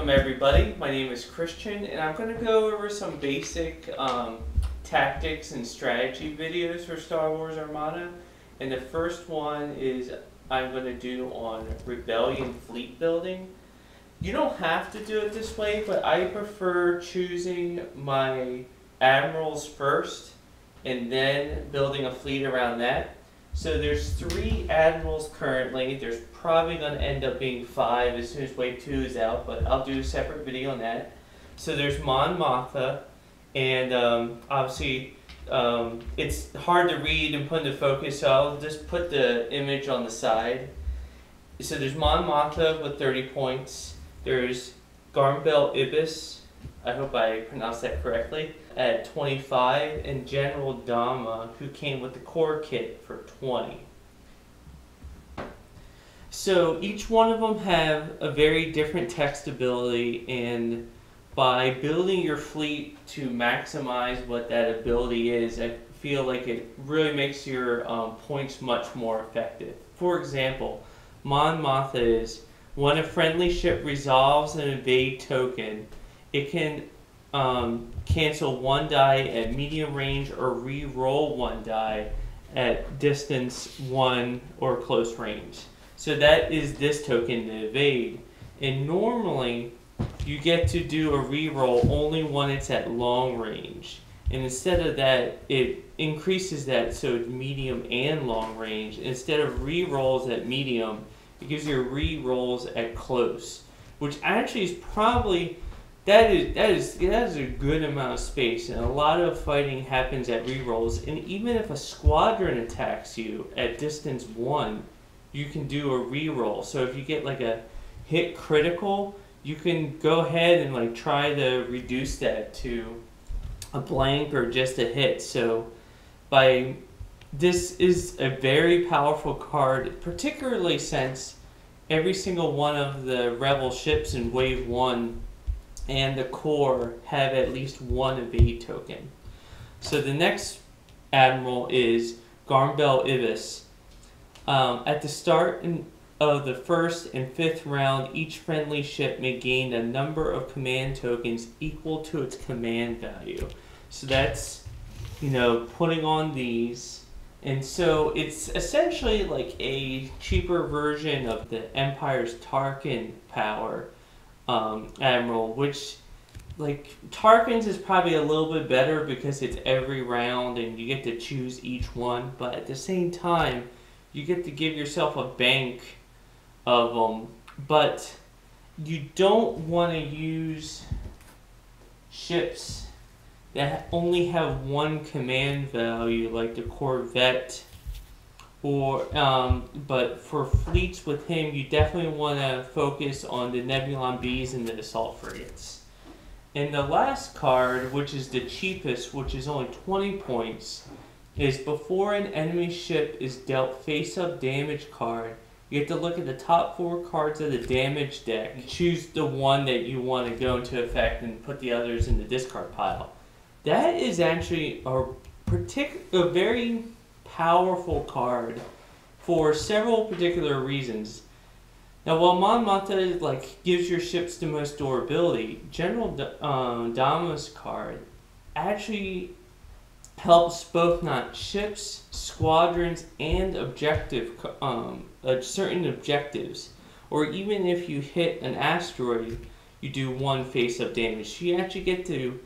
Welcome everybody, my name is Christian and I'm going to go over some basic tactics and strategy videos for Star Wars Armada. And the first one is I'm going to do on Rebellion fleet building. You don't have to do it this way, but I prefer choosing my admirals first and then building a fleet around that. So there's 3 admirals currently. There's probably going to end up being 5 as soon as Wave 2 is out, but I'll do a separate video on that. So there's Mon Mothma, and obviously it's hard to read and put into focus, so I'll just put the image on the side. So there's Mon Mothma with 30 points. There's Garm Bel Iblis, I hope I pronounced that correctly, at 25, and General Dama, who came with the core kit, for 20. So each one of them have a very different text ability, and by building your fleet to maximize what that ability is, I feel like it really makes your points much more effective. For example, Mon Mothma is, when a friendly ship resolves an invade token, it can cancel 1 die at medium range or re-roll 1 die at distance 1 or close range. So that is this token to evade. And normally you get to do a re-roll only when it's at long range. And instead of that, it increases that so it's medium and long range. Instead of re-rolls at medium, it gives you re-rolls at close, which actually is probably... That is a good amount of space, and a lot of fighting happens at rerolls. And even if a squadron attacks you at distance 1, you can do a reroll. So if you get like a hit critical, you can go ahead and like try to reduce that to a blank or just a hit. So by this is a very powerful card, particularly since every single one of the Rebel ships in Wave 1 and the core have at least 1 evade token. So the next admiral is Garm Bel Iblis. At the start of the 1st and 5th round, each friendly ship may gain a number of command tokens equal to its command value. So that's, you know, putting on these. And so it's essentially like a cheaper version of the Empire's Tarkin power. Admiral, which like Tarkin's is probably a little bit better because it's every round and you get to choose each one, but at the same time you get to give yourself a bank of them, but you don't want to use ships that only have 1 command value like the Corvette, or but for fleets with him you definitely want to focus on the Nebulon B's and the Assault Frigates. And the last card, which is the cheapest, which is only 20 points, is before an enemy ship is dealt face-up damage card, you have to look at the top 4 cards of the damage deck and choose the one that you want to go into effect and put the others in the discard pile. That is actually a very powerful card for several particular reasons. Now, while Mon Mothma like gives your ships the most durability, General Dama's card actually helps both not ships, squadrons, and certain objectives. Or even if you hit an asteroid, you do 1 face-up damage. So you actually get to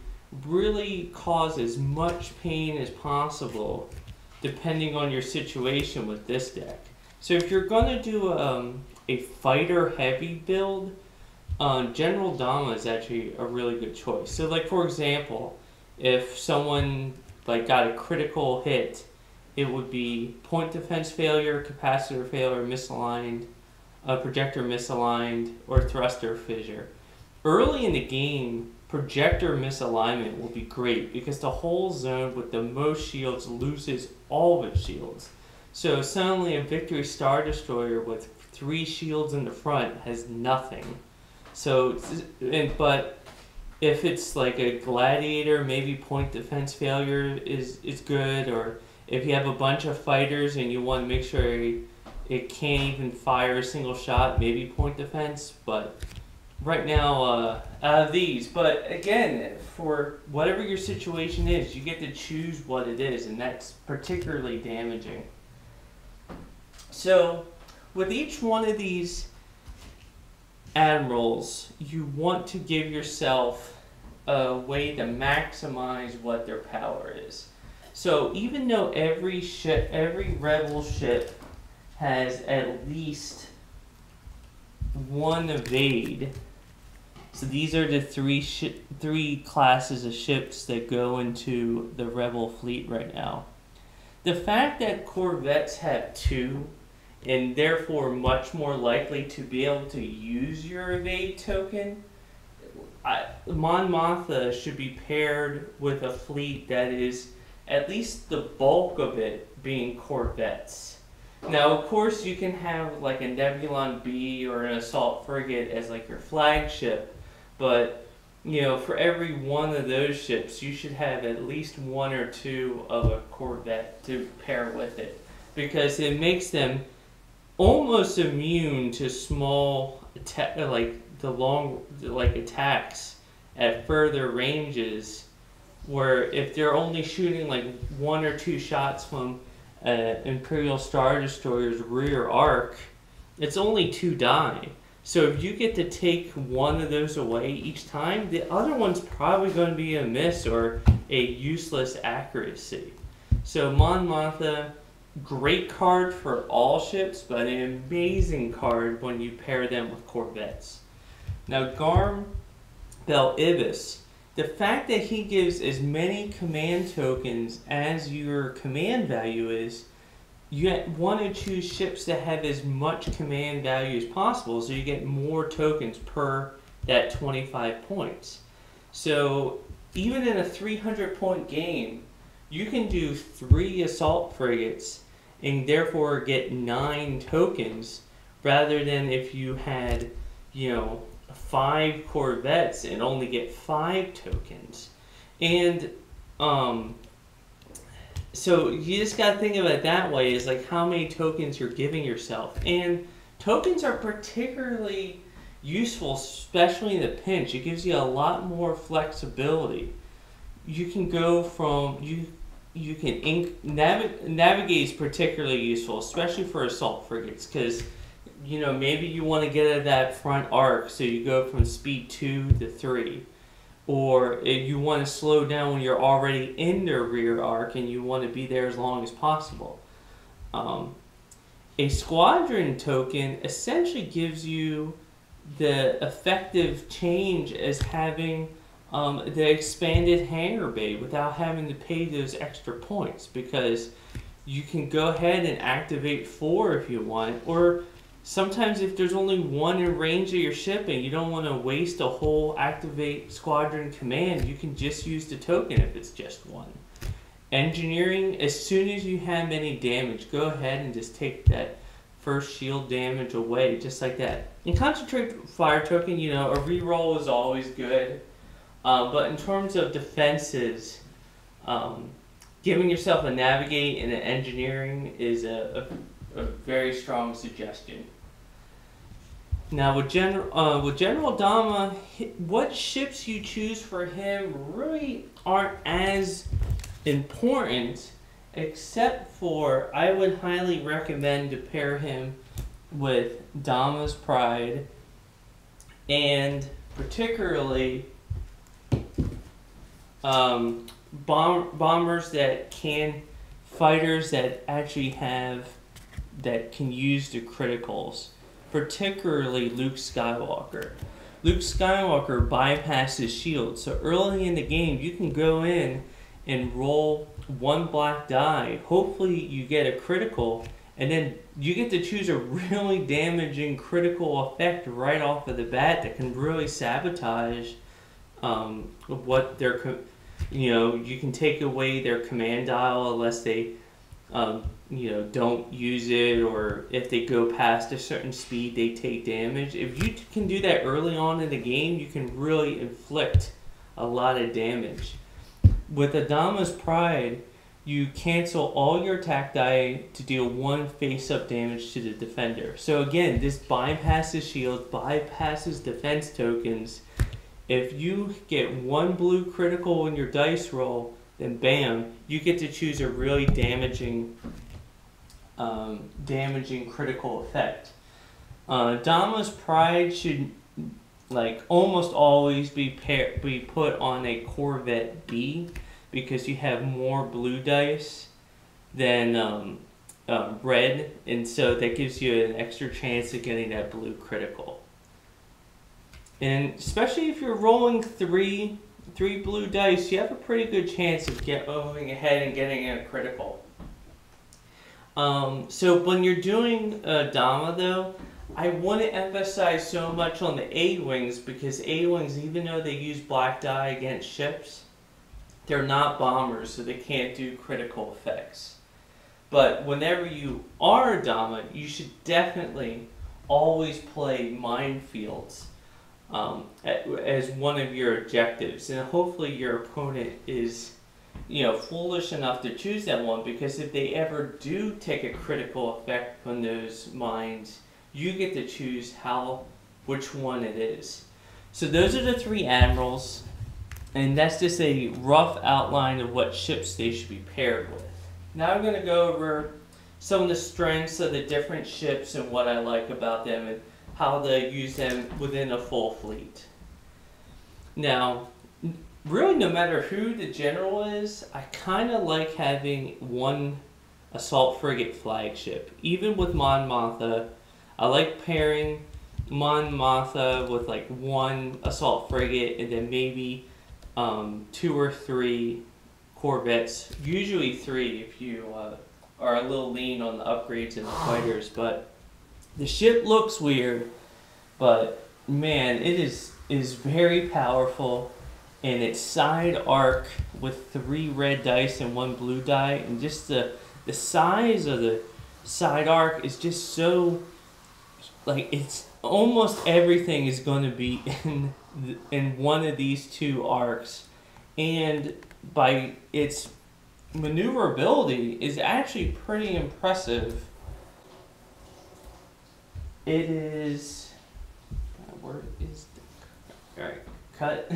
really cause as much pain as possible, depending on your situation with this deck. So if you're going to do a fighter-heavy build, General Dama is actually a really good choice. So like for example, if someone like got a critical hit, it would be point defense failure, capacitor failure, misaligned, projector misaligned, or thruster fissure. Early in the game, projector misalignment will be great because the whole zone with the most shields loses all of its shields. So suddenly a Victory Star Destroyer with 3 shields in the front has nothing. So, but if it's like a Gladiator, maybe point defense failure is good, or if you have a bunch of fighters and you want to make sure it can't even fire a single shot, maybe point defense, but right now out of these. But again, for whatever your situation is, you get to choose what it is, and that's particularly damaging. So with each one of these admirals, you want to give yourself a way to maximize what their power is. So even though every ship, every rebel ship has at least one evade, so these are the three classes of ships that go into the rebel fleet right now. The fact that Corvettes have two, and therefore much more likely to be able to use your evade token, Mon Mothma should be paired with a fleet that is at least the bulk of it being Corvettes. Now, of course, you can have like a Nebulon B or an Assault Frigate as like your flagship, but you know, for every one of those ships, you should have at least one or two of a Corvette to pair with it, because it makes them almost immune to small attacks at further ranges, where if they're only shooting like one or two shots from Imperial Star Destroyer's rear arc, it's only two die. So if you get to take one of those away each time, the other one's probably going to be a miss or a useless accuracy. So Mon Mothma, great card for all ships, but an amazing card when you pair them with Corvettes. Now Garm Bel Iblis, the fact that he gives as many command tokens as your command value is, you want to choose ships that have as much command value as possible, so you get more tokens per that 25 points. So even in a 300-point game, you can do 3 assault frigates and therefore get 9 tokens, rather than if you had, you know, 5 Corvettes and only get 5 tokens. And so you just gotta think of it that way, is like how many tokens you're giving yourself. And tokens are particularly useful, especially in the pinch. It gives you a lot more flexibility. You can go from navigate is particularly useful, especially for assault frigates, because you know, maybe you want to get out of that front arc, so you go from speed 2 to 3. Or if you want to slow down when you're already in their rear arc and you want to be there as long as possible. A squadron token essentially gives you the effective change as having the expanded hangar bay without having to pay those extra points, because you can go ahead and activate 4 if you want, or sometimes if there's only one in range of your ship and you don't want to waste a whole activate squadron command, you can just use the token if it's just one. Engineering, as soon as you have any damage, go ahead and just take that first shield damage away, just like that. And concentrate fire token, you know, a reroll is always good. But in terms of defenses, giving yourself a navigate and an engineering is a very strong suggestion. Now with General Dama, what ships you choose for him really aren't as important, except for I would highly recommend to pair him with Dama's Pride, and particularly bombers that can, fighters that actually have, that can use the criticals, particularly Luke Skywalker. Luke Skywalker bypasses shields, so early in the game you can go in and roll 1 black die, hopefully you get a critical, and then you get to choose a really damaging critical effect right off of the bat that can really sabotage what their, you know, you can take away their command dial unless they you know, don't use it, or if they go past a certain speed, they take damage. If you can do that early on in the game, you can really inflict a lot of damage. With Adama's Pride, you cancel all your attack die to deal one face-up damage to the defender. So again, this bypasses shield, bypasses defense tokens. If you get one blue critical in your dice roll, then bam, you get to choose a really damaging, critical effect. Dama's Pride should almost always be put on a Corvette B, because you have more blue dice than red, and so that gives you an extra chance of getting that blue critical. And especially if you're rolling three blue dice, you have a pretty good chance of going ahead and getting a critical. So when you're doing Dama, though, I wouldn't emphasize so much on the A-Wings, because A-Wings, even though they use black dye against ships, they're not bombers, so they can't do critical effects. But whenever you are Dama, you should definitely always play minefields as one of your objectives. And hopefully your opponent is, foolish enough to choose that one, because if they ever do take a critical effect from those mines, you get to choose which one it is. So those are the three admirals, and that's just a rough outline of what ships they should be paired with. Now I'm going to go over some of the strengths of the different ships and what I like about them and how they use them within a full fleet. Now, really, no matter who the general is, I kind of like having one assault frigate flagship. Even with Mon Mothma, I like pairing Mon Mothma with one assault frigate and then maybe two or three Corvettes. Usually three if you are a little lean on the upgrades and the fighters. But the ship looks weird, but man, it is very powerful. And it's side arc with three red dice and one blue die. And just the size of the side arc is just so, it's almost everything is going to be in one of these two arcs. And by its maneuverability is actually pretty impressive. It is, where is the, all right, cut.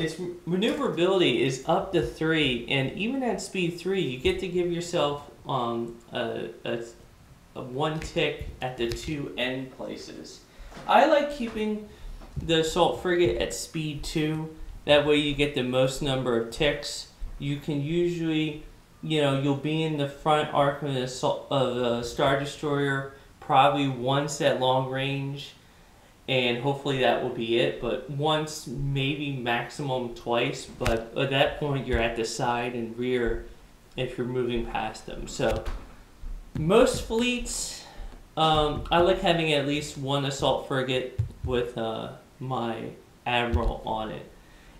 Its maneuverability is up to 3, and even at speed 3, you get to give yourself a one tick at the two end places. I like keeping the assault frigate at speed 2. That way you get the most number of ticks. You can usually, you'll be in the front arc of a Star Destroyer probably once at long range, and hopefully that will be it, but once, maybe maximum twice, but at that point you're at the side and rear if you're moving past them. So most fleets, I like having at least one assault frigate with my admiral on it.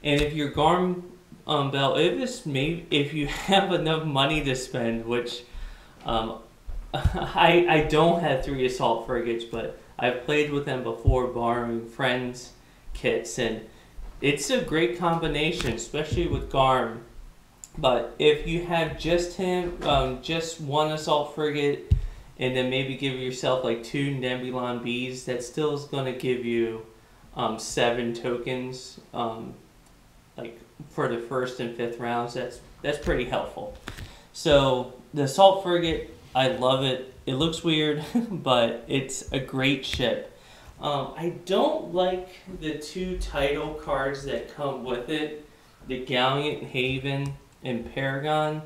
And if you're Garm Bel Iblis, maybe if you have enough money to spend, which I don't have three assault frigates, but I've played with them before, borrowing friends' kits, and it's a great combination, especially with Garm. But if you have just him, just one assault frigate, and then maybe give yourself two Nebulon Bs, that still is going to give you 7 tokens, for the first and 5th rounds. That's pretty helpful. So the assault frigate, I love it. It looks weird, but it's a great ship. I don't like the two title cards that come with it, the Gallant Haven and Paragon.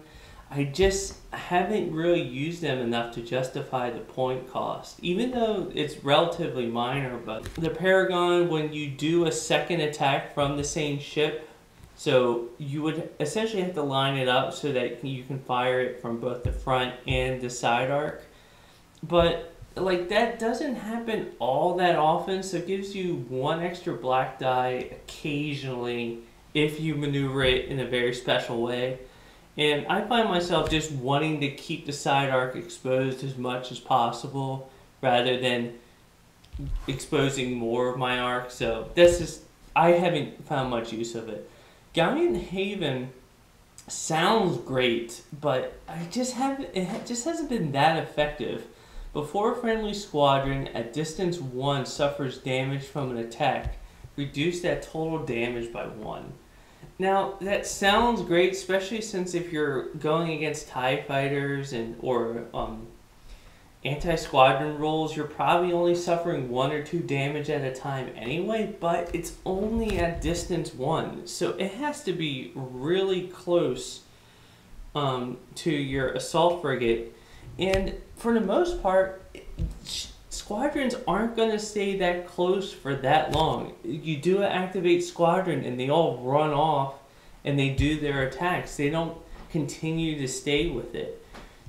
I just haven't really used them enough to justify the point cost, even though it's relatively minor. But the Paragon, when you do a second attack from the same ship, so you would essentially have to line it up so that you can fire it from both the front and the side arc. But that doesn't happen all that often, so it gives you one extra black die occasionally if you maneuver it in a very special way. And I find myself just wanting to keep the side arc exposed as much as possible rather than exposing more of my arc. So I haven't found much use of it. Gallant Haven sounds great, but I just haven't. It just hasn't been that effective. Before a friendly squadron at distance 1 suffers damage from an attack, reduce that total damage by 1. Now, that sounds great, especially since if you're going against TIE fighters and or anti-squadron rolls, you're probably only suffering 1 or 2 damage at a time anyway, but it's only at distance 1. So it has to be really close to your assault frigate. And for the most part, squadrons aren't going to stay that close for that long. You do activate squadron and they all run off and they do their attacks. They don't continue to stay with it.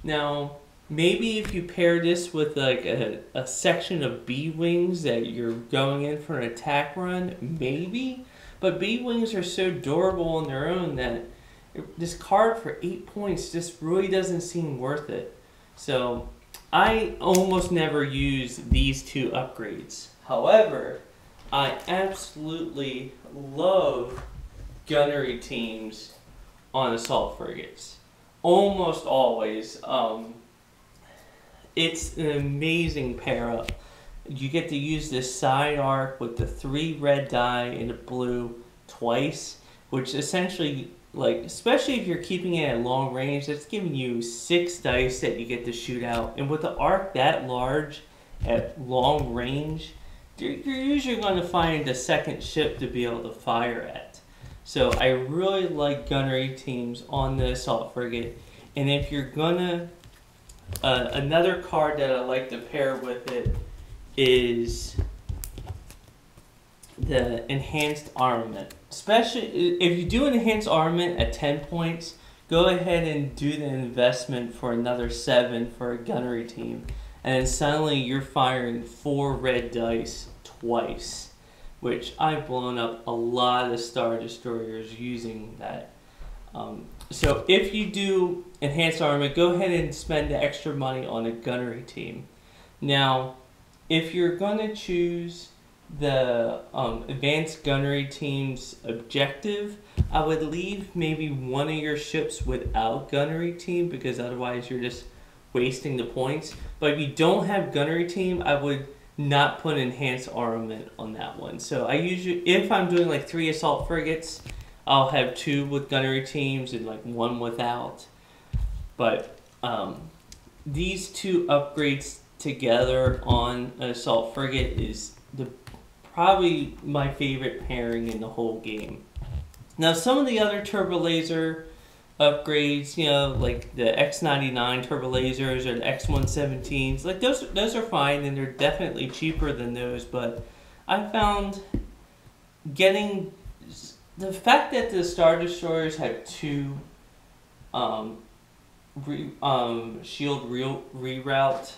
Now, maybe if you pair this with like a section of B-Wings that you're going in for an attack run, maybe. But B-Wings are so durable on their own that this card for 8 points just really doesn't seem worth it. So, I almost never use these 2 upgrades. However, I absolutely love gunnery teams on assault frigates. Almost always. It's an amazing pair up. You get to use this side arc with the 3 red die and a blue twice, which essentially, like, especially if you're keeping it at long range, that's giving you 6 dice that you get to shoot out. And with an arc that large at long range, you're usually going to find a second ship to be able to fire at. So I really like gunnery teams on the assault frigate. And if you're going to... another card that I like to pair with it is the enhanced armament. Especially if you do enhanced armament at 10 points, go ahead and do the investment for another 7 for a gunnery team. And then suddenly you're firing 4 red dice twice, which I've blown up a lot of Star Destroyers using that. So if you do enhanced armament, go ahead and spend the extra money on a gunnery team. Now, if you're going to choose the advanced gunnery team's objective, I would leave maybe one of your ships without gunnery team, because otherwise you're just wasting the points. But if you don't have gunnery team, I would not put enhanced armament on that one. So I usually, if I'm doing like 3 assault frigates, I'll have 2 with gunnery teams and like 1 without. But these 2 upgrades together on an assault frigate is probably my favorite pairing in the whole game. Now, some of the other turbolaser upgrades, you know, like the X99 turbolasers or the X117s, like those are fine and they're definitely cheaper than those. But I found getting the fact that the Star Destroyers have 2 shield reroute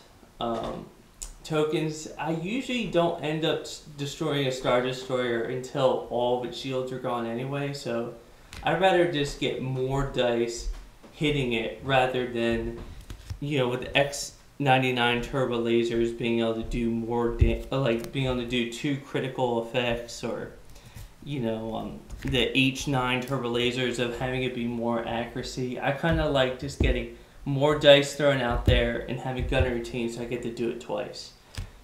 tokens, I usually don't end up destroying a Star Destroyer until all of its shields are gone anyway, so I'd rather just get more dice hitting it rather than, you know, with the X99 turbo lasers being able to do more, like being able to do 2 critical effects, or, you know, the H9 turbo lasers of having it be more accuracy. I kind of like just getting more dice thrown out there and having gunnery team, so I get to do it twice.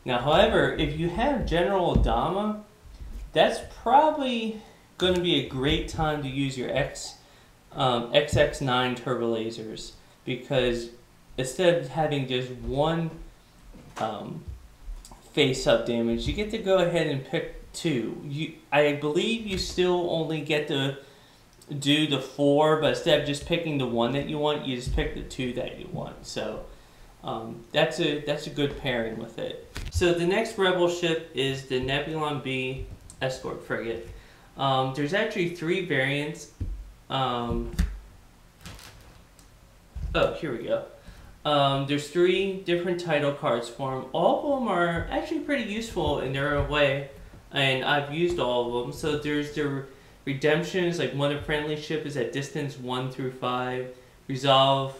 Now, however, if you have General Dama, that's probably going to be a great time to use your XX9 turbo lasers, because instead of having just 1 face-up damage, you get to go ahead and pick 2. I believe you still only get to do the 4, but instead of just picking the 1 that you want, you just pick the 2 that you want. So that's a good pairing with it. So the next Rebel ship is the Nebulon B escort frigate. There's actually 3 variants. Oh, here we go. There's 3 different title cards for them. All of them are actually pretty useful in their own way, and I've used all of them. So there's the Redemptions, like when a friendly ship is at distance 1 through 5, resolve,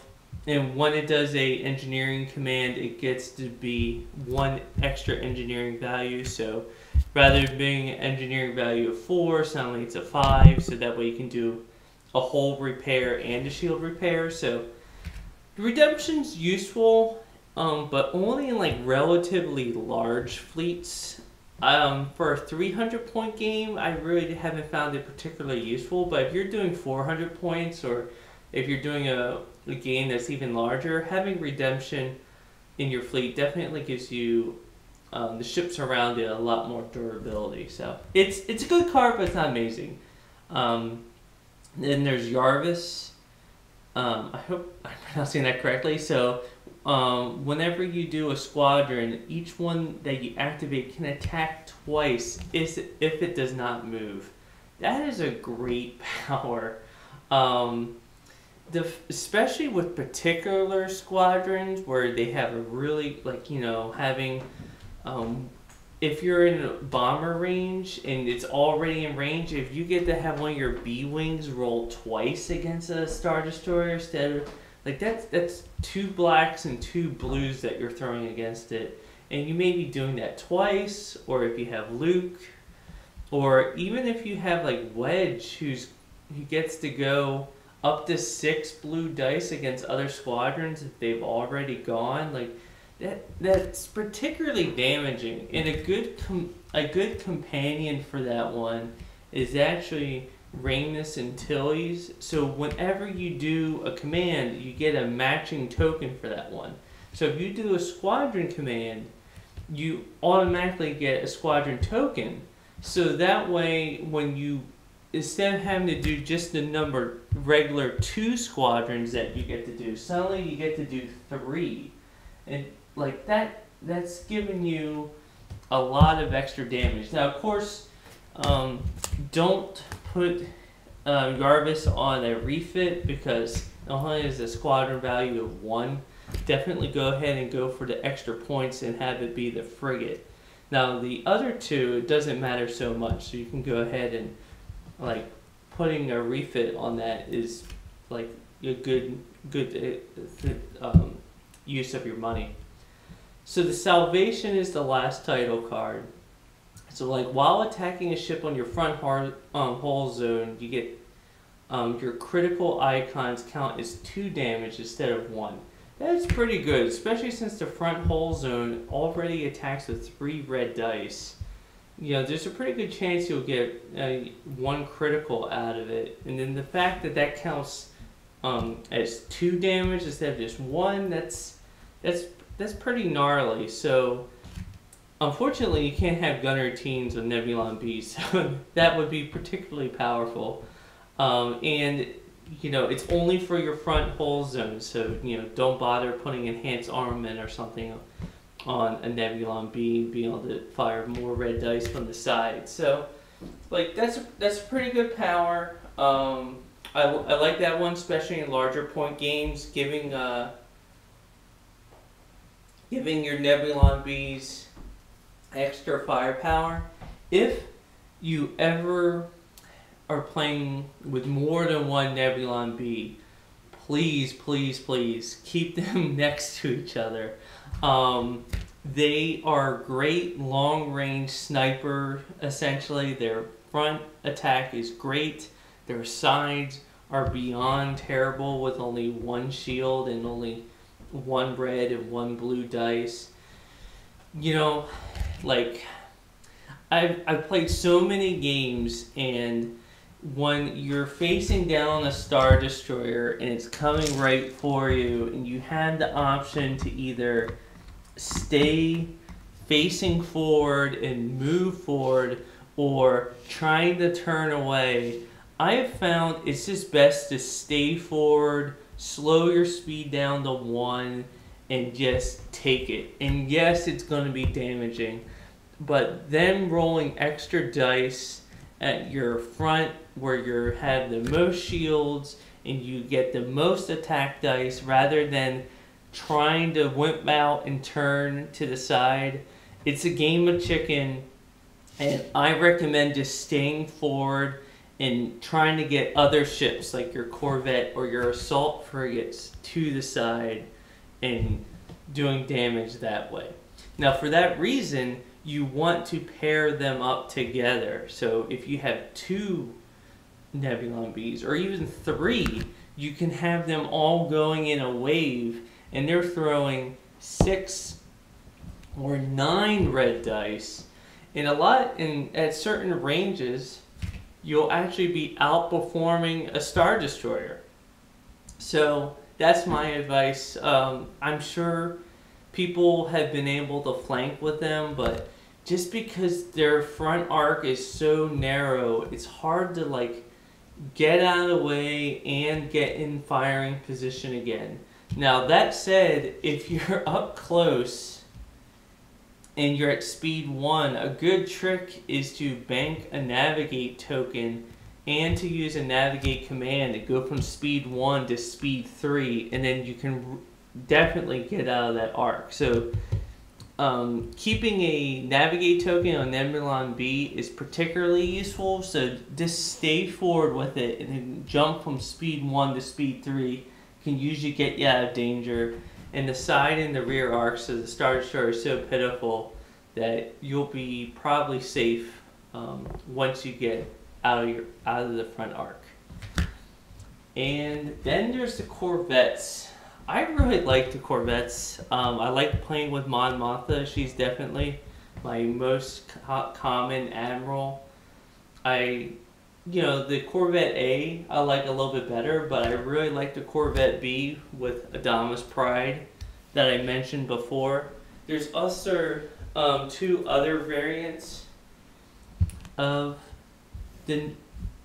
and when it does a engineering command, it gets to be 1 extra engineering value. So rather than being an engineering value of 4, suddenly it's a 5, so that way you can do a hull repair and a shield repair. So Redemption's useful, but only in like relatively large fleets. For a 300-point game, I really haven't found it particularly useful. But if you're doing 400 points, or if you're doing a game that's even larger, having Redemption in your fleet definitely gives you the ships around it a lot more durability. So it's a good card, but it's not amazing. Then there's Jarvis. I hope I'm pronouncing that correctly. So whenever you do a squadron, each one that you activate can attack twice if it does not move. That is a great power. Especially with particular squadrons where they have a really, like, you know, having if you're in bomber range and it's already in range, if you get to have one of your B-Wings roll twice against a Star Destroyer instead of, like, that's two blacks and two blues that you're throwing against it. And you may be doing that twice, or if you have Luke, or even if you have like Wedge, who gets to go up to 6 blue dice against other squadrons if they've already gone. Like that's particularly damaging. And a good companion for that one is actually Raymus Antilles. So whenever you do a command, you get a matching token for that one. So if you do a squadron command, you automatically get a squadron token. So that way, when you, instead of having to do just the number regular 2 squadrons that you get to do, suddenly you get to do 3. And like that's giving you a lot of extra damage. Now, of course, don't put Jarvis on a refit, because not only is the squadron value of 1, definitely go ahead and go for the extra points and have it be the frigate. Now, the other 2, it doesn't matter so much, so you can go ahead and, like, putting a refit on that is like a good use of your money. So the Salvation is the last title card. So, like, while attacking a ship on your front hull zone, you get your critical icons count as 2 damage instead of 1. That's pretty good, especially since the front hull zone already attacks with 3 red dice. You know, there's a pretty good chance you'll get 1 critical out of it. And then the fact that that counts as 2 damage instead of just 1, that's pretty gnarly. So unfortunately, you can't have gunner teams with Nebulon B, so that would be particularly powerful. And, you know, it's only for your front hull zone, so, you know, don't bother putting enhanced armament or something on a Nebulon B and being able to fire more red dice from the side. So, like, that's a pretty good power. I like that one, especially in larger point games. Giving your Nebulon Bs extra firepower. If you ever are playing with more than one Nebulon B, please, please, please keep them next to each other. They are great long-range sniper, essentially. Their front attack is great. Their sides are beyond terrible with only 1 shield and only 1 red and 1 blue dice. You know, like, I've played so many games, and when you're facing down a Star Destroyer and it's coming right for you, and you have the option to either stay facing forward and move forward or trying to turn away, I have found it's just best to stay forward, slow your speed down to 1, and just take it. And yes, it's going to be damaging, but then rolling extra dice at your front where you have the most shields and you get the most attack dice, rather than trying to wimp out and turn to the side. It's a game of chicken, and I recommend just staying forward and trying to get other ships like your Corvette or your Assault Frigates to the side and doing damage that way. Now, for that reason, you want to pair them up together. So if you have 2 Nebulon Bs, or even three, you can have them all going in a wave, and they're throwing 6 or 9 red dice. In a lot, at certain ranges, you'll actually be outperforming a Star Destroyer. So that's my advice. I'm sure people have been able to flank with them, but just because their front arc is so narrow, it's hard to like get out of the way and get in firing position again. Now that said, if you're up close and you're at speed 1, a good trick is to bank a navigate token and to use a navigate command to go from speed 1 to speed 3, and then you can definitely get out of that arc. So keeping a navigate token on Nebulon B is particularly useful, so just stay forward with it, and then jump from speed 1 to speed 3 can usually get you out of danger. And the side and the rear arcs of the Star Destroyer are so pitiful that you'll be probably safe once you get out of the front arc. And then there's the Corvettes. I really like the Corvettes. I like playing with Mon Mothma. She's definitely my most common admiral. The Corvette A I like a little bit better, but I really like the Corvette B with Dama's Pride that I mentioned before. There's also 2 other variants of the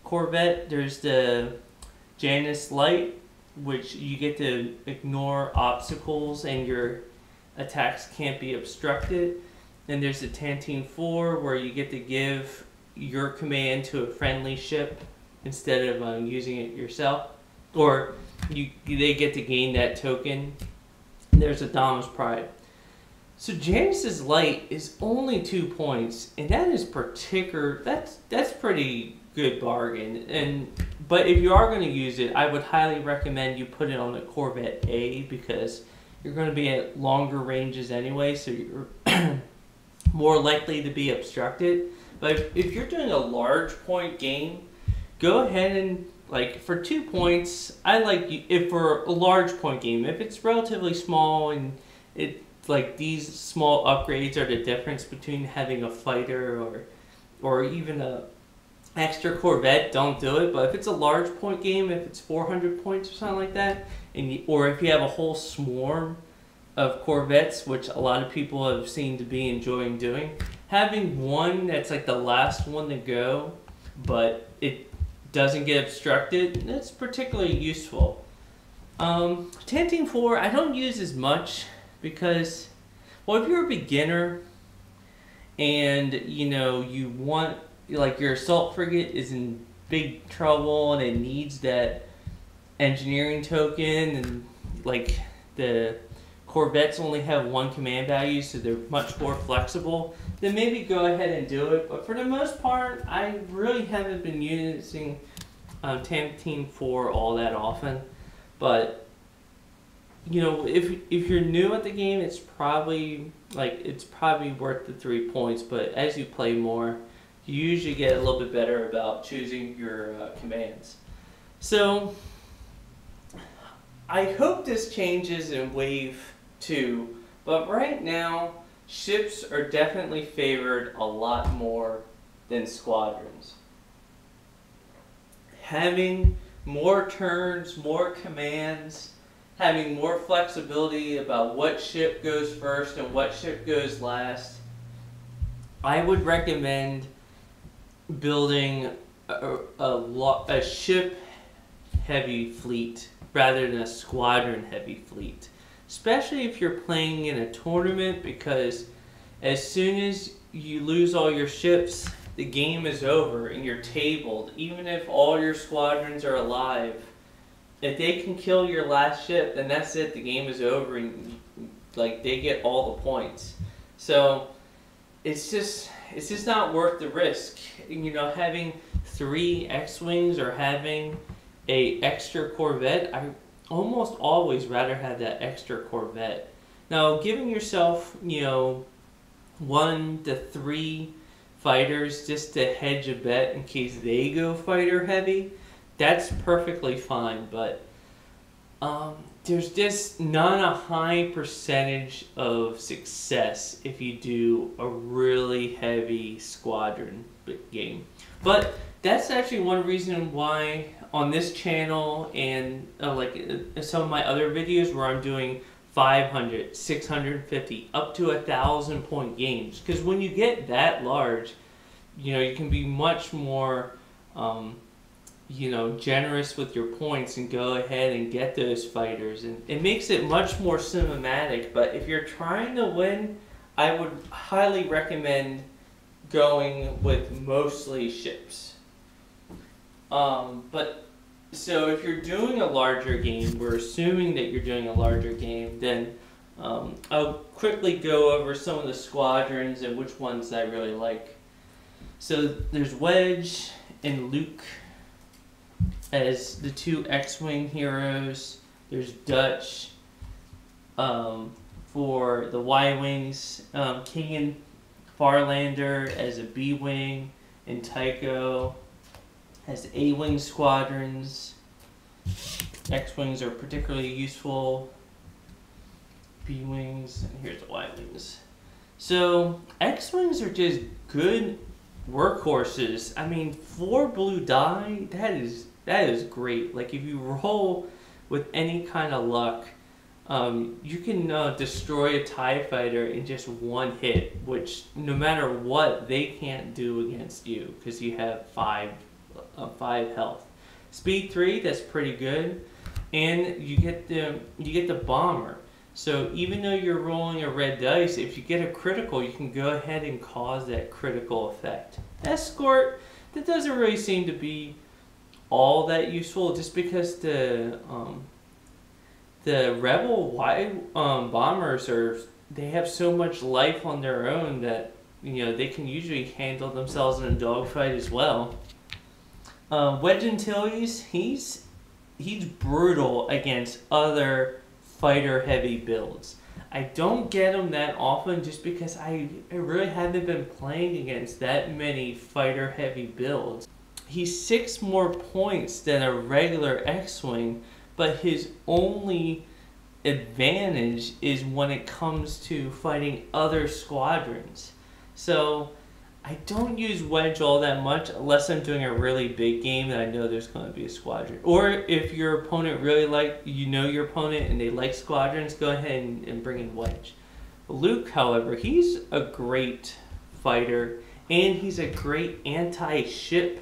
Corvette. There's the Janus Light, which you get to ignore obstacles and your attacks can't be obstructed. Then there's the Tantive IV, where you get to give your command to a friendly ship instead of using it yourself, or they get to gain that token. There's a Dama's Pride. So Janus's Light is only 2 points, and that is that's pretty good bargain. But if you are going to use it, I would highly recommend you put it on a Corvette A, because you're going to be at longer ranges anyway, so you're more likely to be obstructed. But if you're doing a large point game, go ahead and, like, for 2 points, for a large point game, if it's relatively small and it, like, these small upgrades are the difference between having a fighter or even a extra Corvette, don't do it. But if it's a large point game, if it's 400 points or something like that, or if you have a whole swarm of Corvettes, which a lot of people have seemed to be enjoying doing, having one that's like the last one to go, but it doesn't get obstructed, that's particularly useful. Tantive IV I don't use as much because, well, if you're a beginner and you want, like, your Assault Frigate is in big trouble and it needs that engineering token, and like the Corvettes only have 1 command value, so they're much more flexible, then maybe go ahead and do it. But for the most part, I really haven't been using Tantive IV all that often. But if you're new at the game, it's probably worth the 3 points. But as you play more, you usually get a little bit better about choosing your commands. So I hope this changes in Wave 2, but right now ships are definitely favored a lot more than squadrons. Having more turns, more commands, having more flexibility about what ship goes first and what ship goes last, I would recommend building a ship-heavy fleet rather than a squadron-heavy fleet, especially if you're playing in a tournament, because as soon as you lose all your ships, the game is over and you're tabled. Even if all your squadrons are alive, if they can kill your last ship, then that's it, the game is over, and like they get all the points. So it's just not worth the risk. Having 3 X-Wings or having an extra Corvette, I almost always rather have that extra Corvette. Now, giving yourself 1 to 3 fighters just to hedge a bet in case they go fighter heavy, that's perfectly fine. But there's just not a high percentage of success if you do a really heavy squadron game. But that's actually one reason why on this channel and like some of my other videos where I'm doing 500, 650, up to 1,000 point games. Because when you get that large, you know, you can be much more, you know, generous with your points and go ahead and get those fighters. And it makes it much more cinematic. But if you're trying to win, I would highly recommend going with mostly ships. So if you're doing a larger game, we're assuming that you're doing a larger game, then I'll quickly go over some of the squadrons and which ones I really like. So there's Wedge and Luke as the two X-Wing heroes. There's Dutch for the Y-Wings, King and Farlander as a B-Wing, and Tycho as A-Wing squadrons. X-Wings are particularly useful. B-Wings, and here's the Y-Wings. So, X-Wings are just good workhorses. I mean, 4 blue die, that is great. Like, if you roll with any kind of luck, you can destroy a TIE fighter in just one hit, which, no matter what, they can't do against you, because you have 5 health. Speed 3, that's pretty good, and you get the bomber. So even though you're rolling a red dice, if you get a critical, you can go ahead and cause that critical effect. Escort, that doesn't really seem to be all that useful, just because the Rebel bombers they have so much life on their own that, you know, they can usually handle themselves in a dogfight as well. Wedge Antilles, he's brutal against other fighter-heavy builds. I don't get him that often just because I really haven't been playing against that many fighter-heavy builds. He's 6 more points than a regular X-Wing, but his only advantage is when it comes to fighting other squadrons. So I don't use Wedge all that much unless I'm doing a really big game that I know there's going to be a squadron. Or if your opponent really your opponent and they like squadrons, go ahead and bring in Wedge. Luke, however, he's a great fighter, and he's a great anti-ship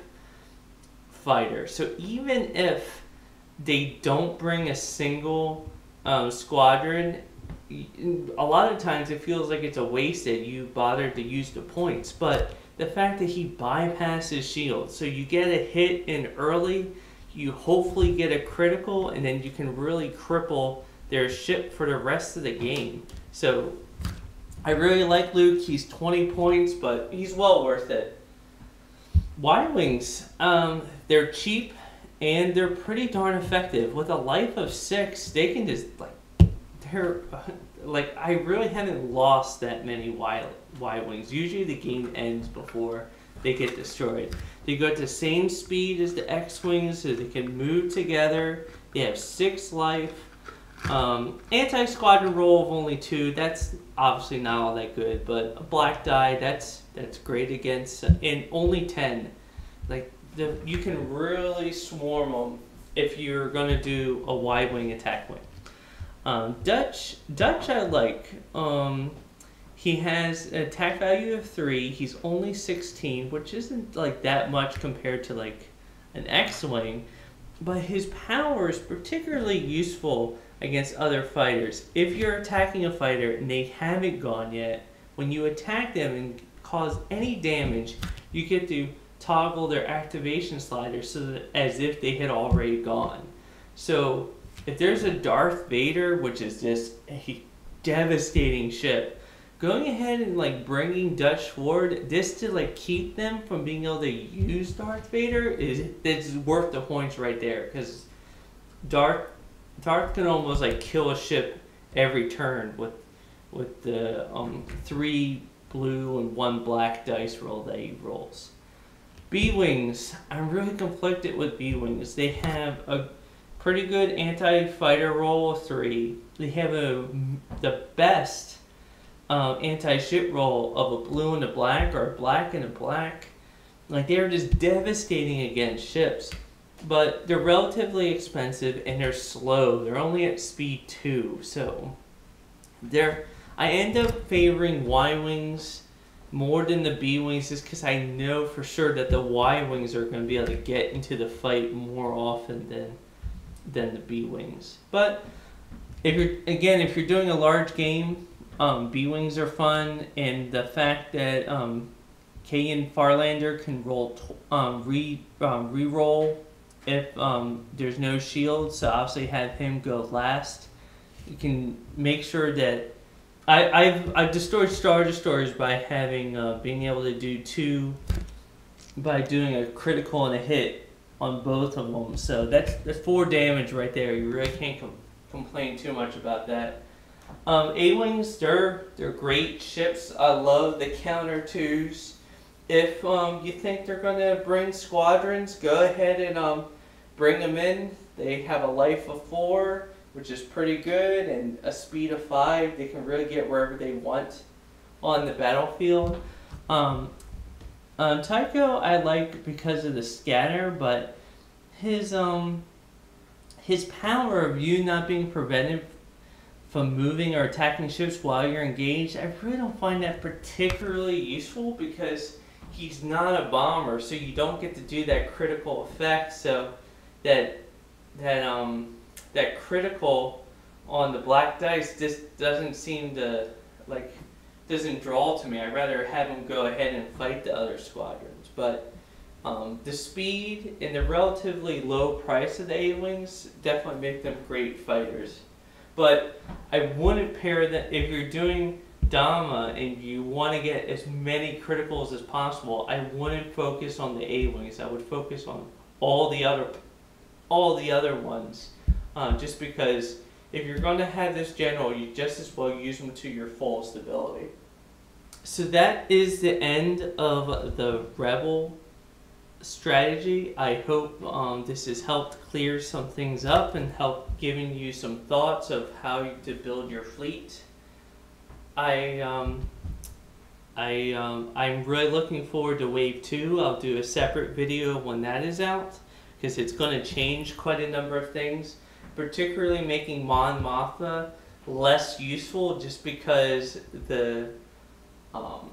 fighter. So even if they don't bring a single squadron, a lot of times it feels like it's a waste that you bothered to use the points, but the fact that he bypasses shields, so you get a hit in early, you hopefully get a critical, and then you can really cripple their ship for the rest of the game. So I really like Luke. He's 20 points, but he's well worth it. Y-Wings, they're cheap, and they're pretty darn effective. With a life of 6, they can just, I really haven't lost that many Y-Wings. Usually the game ends before they get destroyed. They go at the same speed as the X-Wings, so they can move together. They have 6 life. Anti-squadron roll of only 2, that's obviously not all that good, but a black die, that's great against, and only 10. Like, you can really swarm them if you're going to do a Y-Wing attack wing. Dutch I like. He has an attack value of 3. He's only 16, which isn't like that much compared to like an X-Wing, but his power is particularly useful against other fighters. If you're attacking a fighter and they haven't gone yet, when you attack them and cause any damage, you get to toggle their activation slider so that as if they had already gone. So if there's a Darth Vader, which is just a devastating ship, going ahead and like bringing Dutch forward, this to like keep them from being able to use Darth Vader, it's worth the points right there, because Darth can almost like kill a ship every turn with the 3 blue and one black dice roll that he rolls. B-Wings. I'm really conflicted with B-Wings. They have a pretty good anti-fighter roll of 3. They have the best anti-ship roll of a blue and a black, or a black and a black. Like, they're just devastating against ships. But they're relatively expensive and they're slow. They're only at speed 2, so they're... I end up favoring Y-Wings more than the B-Wings just because I know for sure that the Y-Wings are going to be able to get into the fight more often than the B-Wings. But if you're doing a large game, B-Wings are fun, and the fact that K and Farlander can roll re-roll if there's no shield, so obviously have him go last. You can make sure that I've destroyed Star Destroyers by having being able to do 2 by doing a critical and a hit on both of them. So that's 4 damage right there. You really can't complain too much about that. A-Wings, they're great ships. I love the counter 2s. If you think they're going to bring squadrons, go ahead and bring them in. They have a life of 4. Which is pretty good, and a speed of 5. They can really get wherever they want on the battlefield. Tycho I like because of the scatter, but his power of you not being prevented from moving or attacking ships while you're engaged, I really don't find that particularly useful because he's not a bomber, so you don't get to do that critical effect. So that critical on the black dice just doesn't seem to, like, doesn't draw to me. I'd rather have him go ahead and fight the other squadrons. But the speed and the relatively low price of the A-Wings definitely make them great fighters. But I wouldn't pair that if you're doing Dama and you want to get as many criticals as possible. I wouldn't focus on the A-Wings. I would focus on all the other ones. Just because if you're going to have this general, you just as well use them to your fullest ability. So that is the end of the Rebel strategy. I hope this has helped clear some things up and help giving you some thoughts of how to build your fleet. I'm really looking forward to Wave 2. I'll do a separate video when that is out because it's going to change quite a number of things. Particularly making Mon Mothma less useful just because the Mon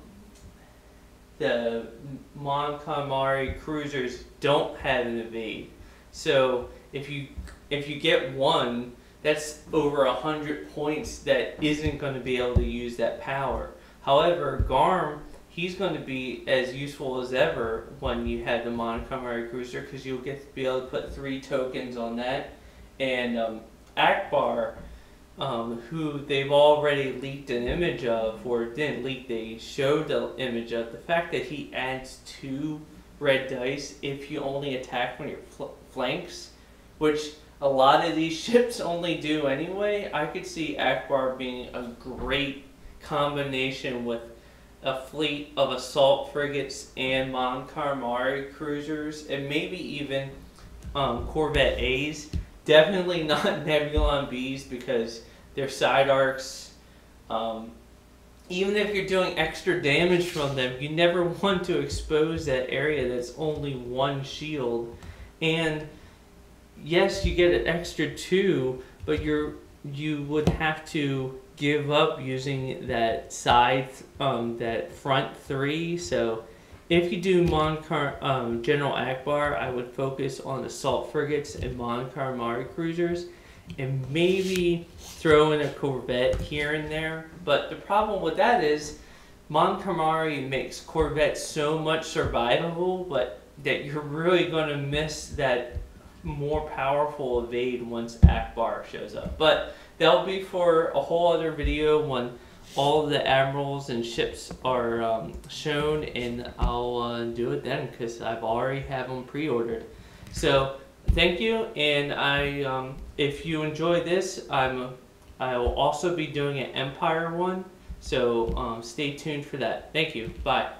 Calamari cruisers don't have an evade. So if you get one, that's over 100 points that isn't going to be able to use that power. However, Garm, he's going to be as useful as ever when you have the Mon Calamari cruiser because you'll get to be able to put 3 tokens on that. And Ackbar, who they've already leaked an image of, or didn't leak, they showed the image of, the fact that he adds 2 red dice if you only attack when you're flanks, which a lot of these ships only do anyway. I could see Ackbar being a great combination with a fleet of assault frigates and Mon Calamari cruisers, and maybe even Corvette A's. Definitely not Nebulon B's because they're side arcs. Even if you're doing extra damage from them, you never want to expose that area that's only 1 shield. And yes, you get an extra 2, but you would have to give up using that side, that front 3. So if you do General Ackbar, I would focus on assault frigates and Mon Calamari cruisers, and maybe throw in a Corvette here and there. But the problem with that is Mon Calamari makes Corvettes so much survivable, but that you're really going to miss that more powerful evade once Ackbar shows up. But that'll be for a whole other video when all the admirals and ships are shown, and I'll do it then because I've already have them pre-ordered. So thank you, and if you enjoy this, I will also be doing an Empire one, So stay tuned for that. Thank you. Bye.